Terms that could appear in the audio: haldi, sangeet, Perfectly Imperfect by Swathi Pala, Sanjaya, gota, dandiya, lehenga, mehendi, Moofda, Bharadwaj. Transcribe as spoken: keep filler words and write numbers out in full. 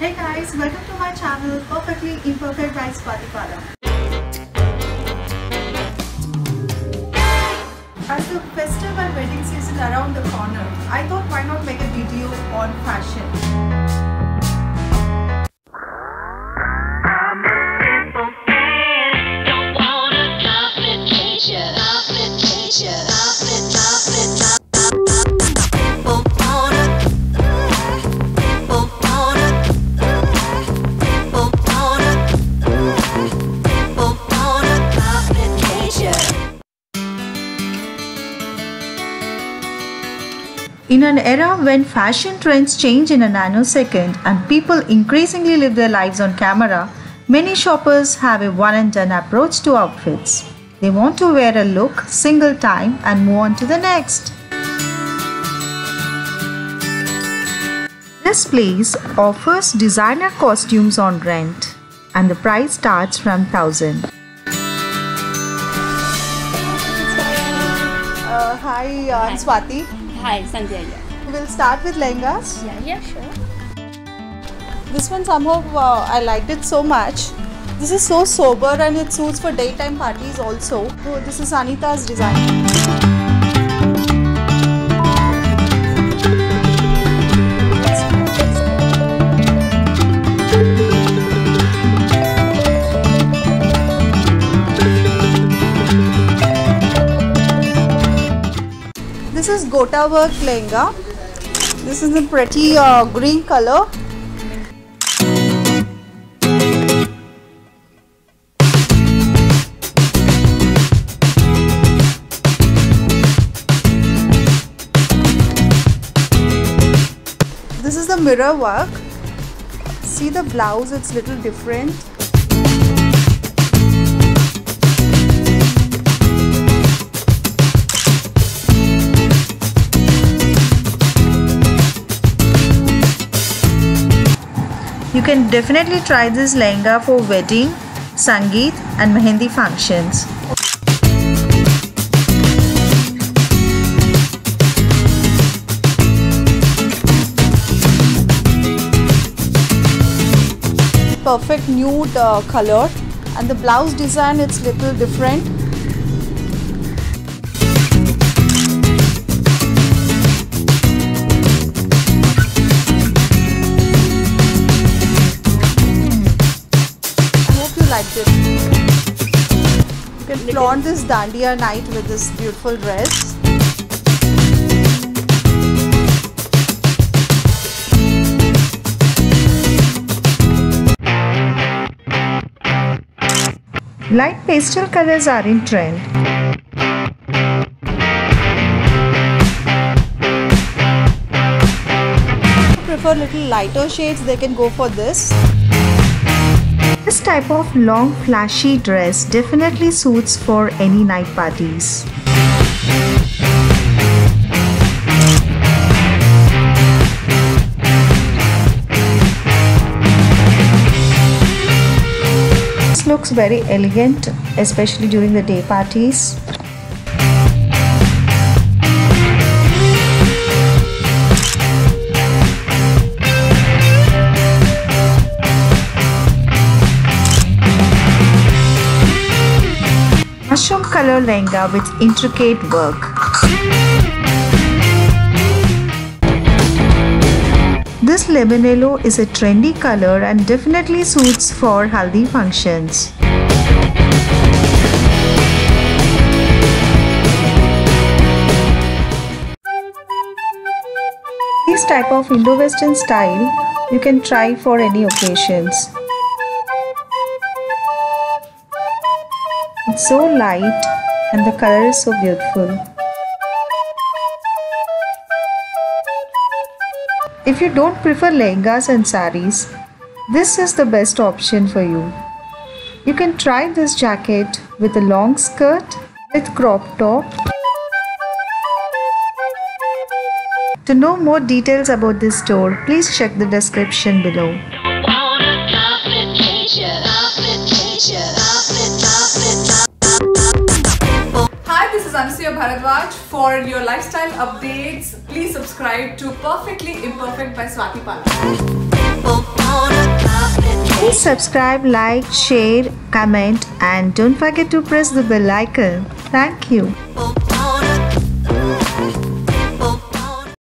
Hey guys, welcome to my channel Perfectly Imperfect by Swathi Pala. As the festival and wedding season around the corner, I thought why not make a video on fashion. I'm a simple man, don't want a complication, complication, complication. In an era when fashion trends change in a nanosecond and people increasingly live their lives on camera, many shoppers have a one-and-done approach to outfits. They want to wear a look single time and move on to the next. This place offers designer costumes on rent, and the price starts from one thousand. Uh, hi, I'm Swathi. Hi, Sanjaya. We'll start with lehengas. Yeah, yeah, sure. This one somehow uh, I liked it so much. This is so sober and it suits for daytime parties also. Oh, this is Anita's design. This is gota work lehenga. This is a pretty uh, green color. This is the mirror work. See the blouse, it's a little different. You can definitely try this lehenga for wedding, sangeet and mehendi functions. Perfect nude uh, color, and the blouse design, it's little different. Like this. You can flaunt this dandiya night with this beautiful dress. Light pastel colors are in trend. If you prefer little lighter shades, they can go for this. This type of long flashy dress definitely suits for any night parties. This looks very elegant, especially during the day parties. Mushroom color lehenga with intricate work. This Lebanello is a trendy color and definitely suits for haldi functions. This type of Indo-Western style you can try for any occasions. It's so light and the color is so beautiful. If you don't prefer lehengas and saris, this is the best option for you. You can try this jacket with a long skirt with crop top. To know more details about this store, please check the description below. Hi, this is Sanjaya Bharadwaj. For your lifestyle updates, please subscribe to Perfectly Imperfect by Swathi Pala. Please subscribe, like, share, comment, and don't forget to press the bell icon. Thank you.